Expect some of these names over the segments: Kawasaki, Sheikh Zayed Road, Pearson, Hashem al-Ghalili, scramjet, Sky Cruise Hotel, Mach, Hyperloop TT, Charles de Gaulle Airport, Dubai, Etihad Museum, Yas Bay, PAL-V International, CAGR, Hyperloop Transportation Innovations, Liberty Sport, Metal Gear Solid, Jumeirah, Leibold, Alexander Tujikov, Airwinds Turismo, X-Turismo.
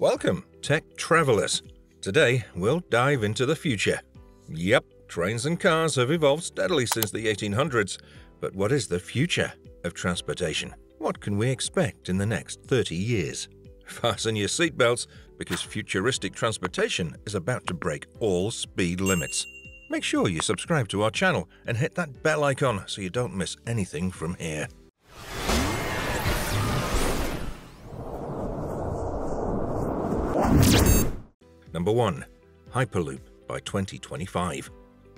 Welcome, tech travelers. Today, we'll dive into the future. Yep, trains and cars have evolved steadily since the 1800s, but what is the future of transportation? What can we expect in the next 30 years? Fasten your seatbelts, because futuristic transportation is about to break all speed limits. Make sure you subscribe to our channel and hit that bell icon so you don't miss anything from here. Number 1. Hyperloop by 2025.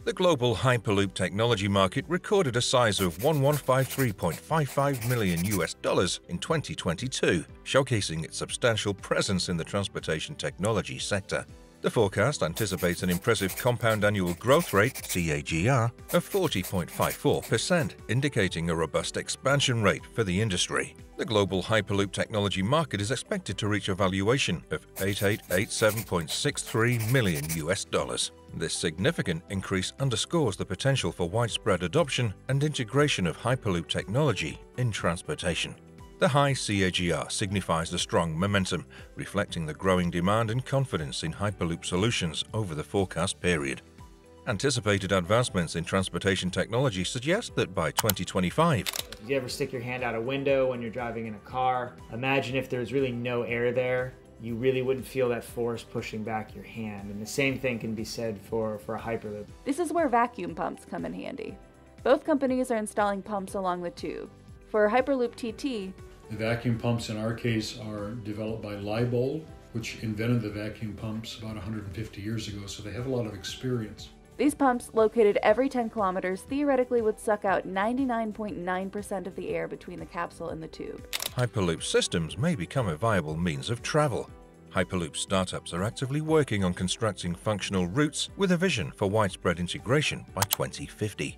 The global Hyperloop technology market recorded a size of $1,153.55 million in 2022, showcasing its substantial presence in the transportation technology sector. The forecast anticipates an impressive compound annual growth rate (CAGR) of 40.54%, indicating a robust expansion rate for the industry. The global Hyperloop technology market is expected to reach a valuation of $8,887.63 million. This significant increase underscores the potential for widespread adoption and integration of Hyperloop technology in transportation. The high CAGR signifies the strong momentum, reflecting the growing demand and confidence in Hyperloop solutions over the forecast period. Anticipated advancements in transportation technology suggest that by 2025... If you ever stick your hand out a window when you're driving in a car, imagine if there's really no air there. You really wouldn't feel that force pushing back your hand. And the same thing can be said for a Hyperloop. This is where vacuum pumps come in handy. Both companies are installing pumps along the tube. For Hyperloop TT, the vacuum pumps in our case are developed by Leibold, which invented the vacuum pumps about 150 years ago, so they have a lot of experience. These pumps, located every 10 kilometers, theoretically would suck out 99.9% of the air between the capsule and the tube. Hyperloop systems may become a viable means of travel. Hyperloop startups are actively working on constructing functional routes with a vision for widespread integration by 2050.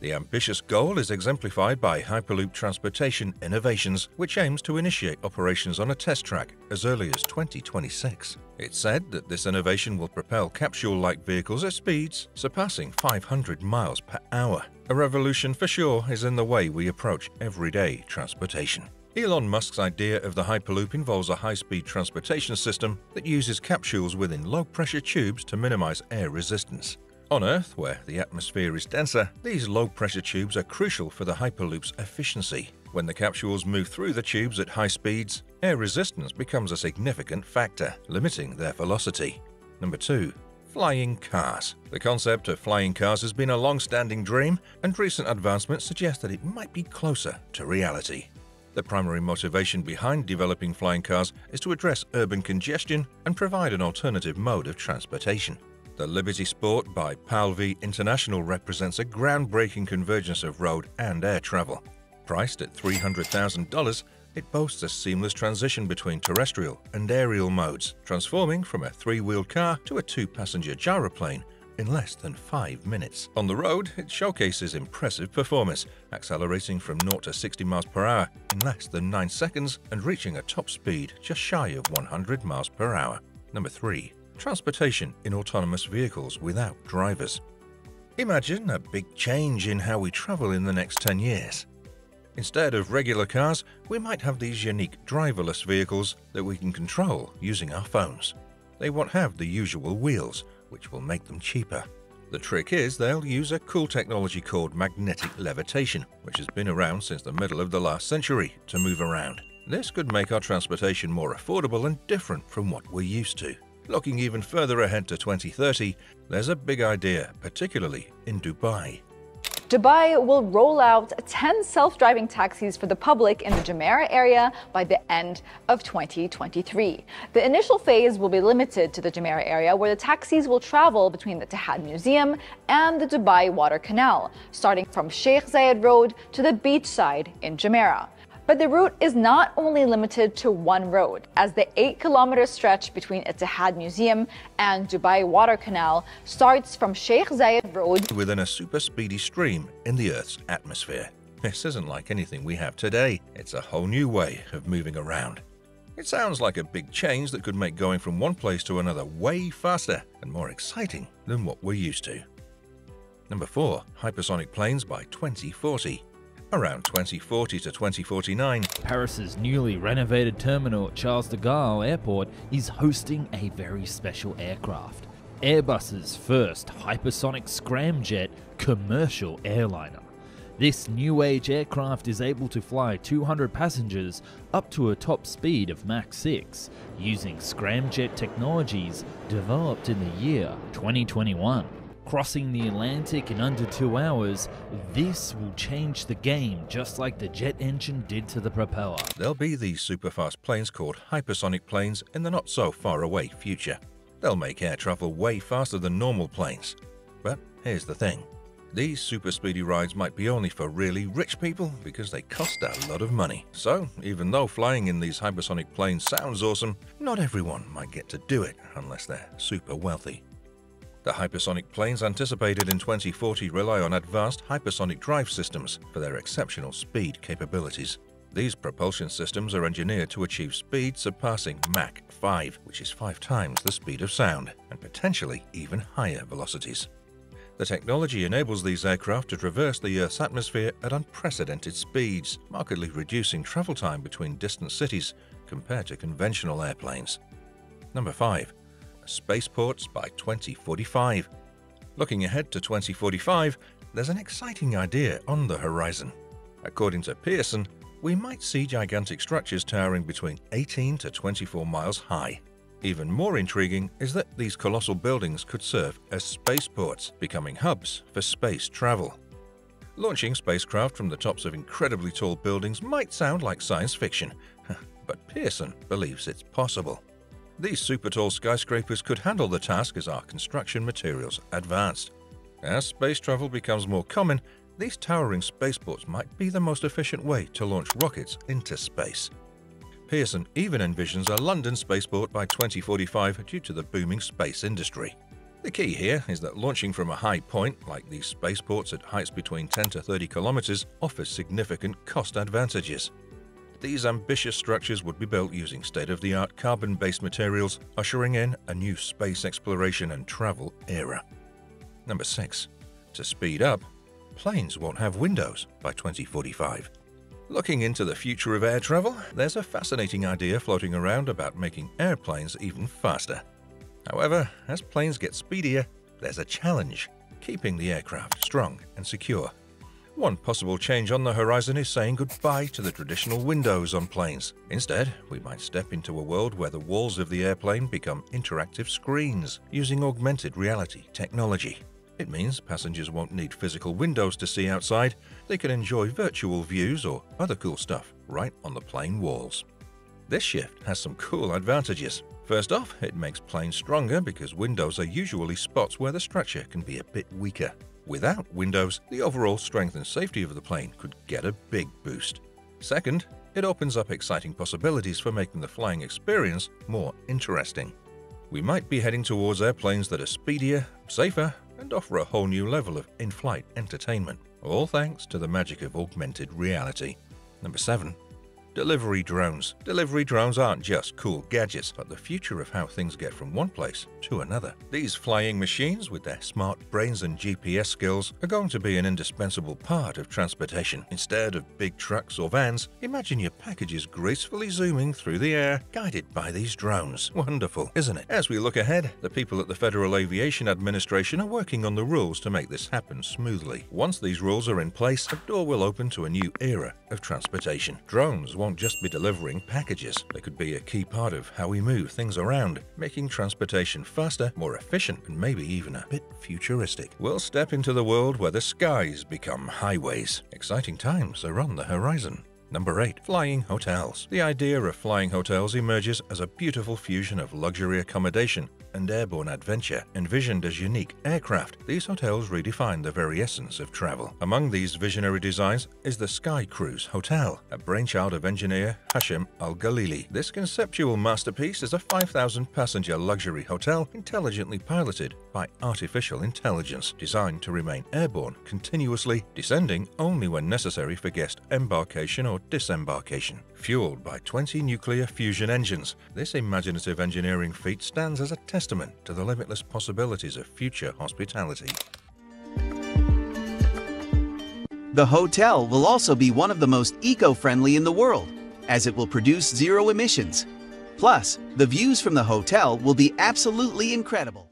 The ambitious goal is exemplified by Hyperloop Transportation Innovations, which aims to initiate operations on a test track as early as 2026. It's said that this innovation will propel capsule-like vehicles at speeds surpassing 500 miles per hour. A revolution for sure is in the way we approach everyday transportation. Elon Musk's idea of the Hyperloop involves a high-speed transportation system that uses capsules within low-pressure tubes to minimize air resistance. On Earth, where the atmosphere is denser, these low-pressure tubes are crucial for the Hyperloop's efficiency. When the capsules move through the tubes at high speeds, air resistance becomes a significant factor, limiting their velocity. Number 2. Flying cars. The concept of flying cars has been a long-standing dream, and recent advancements suggest that it might be closer to reality. The primary motivation behind developing flying cars is to address urban congestion and provide an alternative mode of transportation. The Liberty Sport by PAL-V International represents a groundbreaking convergence of road and air travel. Priced at $300,000, it boasts a seamless transition between terrestrial and aerial modes, transforming from a three-wheeled car to a two-passenger gyroplane in less than 5 minutes. On the road, it showcases impressive performance, accelerating from 0 to 60 miles per hour in less than 9 seconds and reaching a top speed just shy of 100 miles per hour. Number 3. Transportation in autonomous vehicles without drivers. Imagine a big change in how we travel in the next 10 years. Instead of regular cars, we might have these unique driverless vehicles that we can control using our phones. They won't have the usual wheels, which will make them cheaper. The trick is they'll use a cool technology called magnetic levitation, which has been around since the middle of the last century, to move around. This could make our transportation more affordable and different from what we're used to. Looking even further ahead to 2030, there's a big idea, particularly in Dubai. Dubai will roll out 10 self-driving taxis for the public in the Jumeirah area by the end of 2023. The initial phase will be limited to the Jumeirah area, where the taxis will travel between the Etihad Museum and the Dubai Water Canal, starting from Sheikh Zayed Road to the beachside in Jumeirah. But the route is not only limited to one road, as the 8-kilometer stretch between Etihad Museum and Dubai Water Canal starts from Sheikh Zayed Road within a super speedy stream in the Earth's atmosphere. This isn't like anything we have today. It's a whole new way of moving around. It sounds like a big change that could make going from one place to another way faster and more exciting than what we're used to. Number 4. Hypersonic planes by 2040. Around 2040 to 2049, Paris's newly renovated terminal at Charles de Gaulle Airport is hosting a very special aircraft, Airbus's first hypersonic scramjet commercial airliner. This new-age aircraft is able to fly 200 passengers up to a top speed of Mach 6, using scramjet technologies developed in the year 2021. Crossing the Atlantic in under 2 hours, this will change the game just like the jet engine did to the propeller. There'll be these superfast planes called hypersonic planes in the not-so-far-away future. They'll make air travel way faster than normal planes. But here's the thing. These super speedy rides might be only for really rich people because they cost a lot of money. So, even though flying in these hypersonic planes sounds awesome, not everyone might get to do it unless they're super wealthy. The hypersonic planes anticipated in 2040 rely on advanced hypersonic drive systems for their exceptional speed capabilities. These propulsion systems are engineered to achieve speed surpassing Mach 5, which is 5 times the speed of sound, and potentially even higher velocities. The technology enables these aircraft to traverse the Earth's atmosphere at unprecedented speeds, markedly reducing travel time between distant cities compared to conventional airplanes. Number 5. Spaceports by 2045. Looking ahead to 2045, there's an exciting idea on the horizon. According to Pearson, we might see gigantic structures towering between 18 to 24 miles high. Even more intriguing is that these colossal buildings could serve as spaceports, becoming hubs for space travel. Launching spacecraft from the tops of incredibly tall buildings might sound like science fiction, but Pearson believes it's possible. These super-tall skyscrapers could handle the task as our construction materials advanced. As space travel becomes more common, these towering spaceports might be the most efficient way to launch rockets into space. Pearson even envisions a London spaceport by 2045 due to the booming space industry. The key here is that launching from a high point, like these spaceports at heights between 10 to 30 kilometers, offers significant cost advantages. These ambitious structures would be built using state-of-the-art carbon-based materials, ushering in a new space exploration and travel era. Number 6. To speed up, planes won't have windows by 2045. Looking into the future of air travel, there's a fascinating idea floating around about making airplanes even faster. However, as planes get speedier, there's a challenge – keeping the aircraft strong and secure. One possible change on the horizon is saying goodbye to the traditional windows on planes. Instead, we might step into a world where the walls of the airplane become interactive screens using augmented reality technology. It means passengers won't need physical windows to see outside. They can enjoy virtual views or other cool stuff right on the plane walls. This shift has some cool advantages. First off, it makes planes stronger because windows are usually spots where the structure can be a bit weaker. Without windows, the overall strength and safety of the plane could get a big boost. Second, it opens up exciting possibilities for making the flying experience more interesting. We might be heading towards airplanes that are speedier, safer, and offer a whole new level of in-flight entertainment, all thanks to the magic of augmented reality. Number 7. Delivery drones. Delivery drones aren't just cool gadgets, but the future of how things get from one place to another. These flying machines, with their smart brains and GPS skills, are going to be an indispensable part of transportation. Instead of big trucks or vans, imagine your packages gracefully zooming through the air, guided by these drones. Wonderful, isn't it? As we look ahead, the people at the Federal Aviation Administration are working on the rules to make this happen smoothly. Once these rules are in place, a door will open to a new era of transportation. Drones won't just be delivering packages. They could be a key part of how we move things around, making transportation faster, more efficient, and maybe even a bit futuristic. We'll step into the world where the skies become highways. Exciting times are on the horizon. Number 8. Flying hotels. The idea of flying hotels emerges as a beautiful fusion of luxury accommodation and airborne adventure. Envisioned as unique aircraft, these hotels redefine the very essence of travel. Among these visionary designs is the Sky Cruise Hotel, a brainchild of engineer Hashem al-Ghalili. This conceptual masterpiece is a 5,000-passenger luxury hotel intelligently piloted by artificial intelligence, designed to remain airborne continuously, descending only when necessary for guest embarkation or disembarkation. Fueled by 20 nuclear fusion engines, this imaginative engineering feat stands as a testament to the limitless possibilities of future hospitality. The hotel will also be one of the most eco-friendly in the world, as it will produce zero emissions. Plus, the views from the hotel will be absolutely incredible.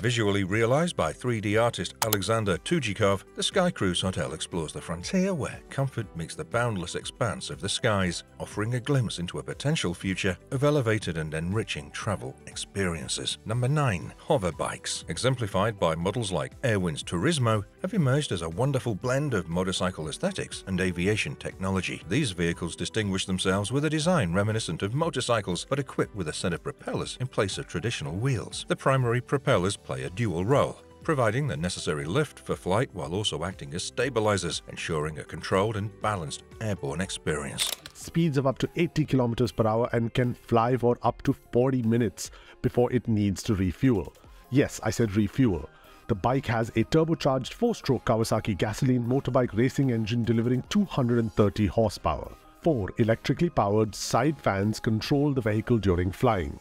Visually realized by 3D artist Alexander Tujikov, the Sky Cruise Hotel explores the frontier where comfort meets the boundless expanse of the skies, offering a glimpse into a potential future of elevated and enriching travel experiences. Number 9, hover bikes, exemplified by models like Airwinds Turismo, have emerged as a wonderful blend of motorcycle aesthetics and aviation technology. These vehicles distinguish themselves with a design reminiscent of motorcycles, but equipped with a set of propellers in place of traditional wheels. The primary propellers play a dual role, providing the necessary lift for flight while also acting as stabilizers, ensuring a controlled and balanced airborne experience. Speeds of up to 80 kilometers per hour and can fly for up to 40 minutes before it needs to refuel. Yes, I said refuel. The bike has a turbocharged 4-stroke Kawasaki gasoline motorbike racing engine delivering 230 horsepower. 4 electrically powered side fans control the vehicle during flying.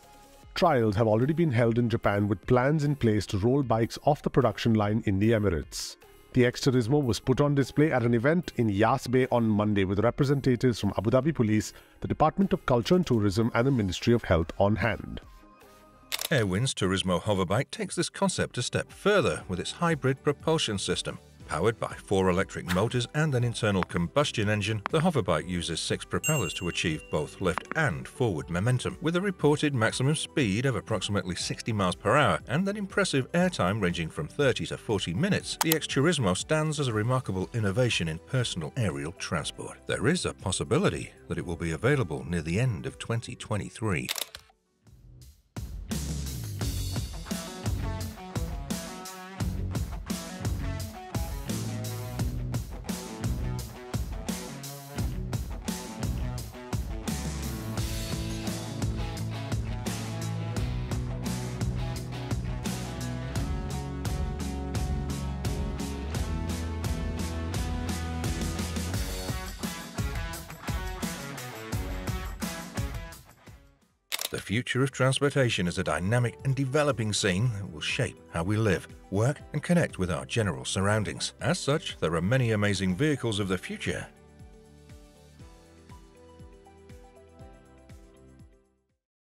Trials have already been held in Japan with plans in place to roll bikes off the production line in the Emirates. The X-Turismo was put on display at an event in Yas Bay on Monday with representatives from Abu Dhabi Police, the Department of Culture and Tourism and the Ministry of Health on hand. Airwinds Turismo Hoverbike takes this concept a step further with its hybrid propulsion system. Powered by 4 electric motors and an internal combustion engine, the hoverbike uses 6 propellers to achieve both lift and forward momentum. With a reported maximum speed of approximately 60 miles per hour and an impressive airtime ranging from 30 to 40 minutes, the X-Turismo stands as a remarkable innovation in personal aerial transport. There is a possibility that it will be available near the end of 2023. The future of transportation is a dynamic and developing scene that will shape how we live, work, and connect with our general surroundings. As such, there are many amazing vehicles of the future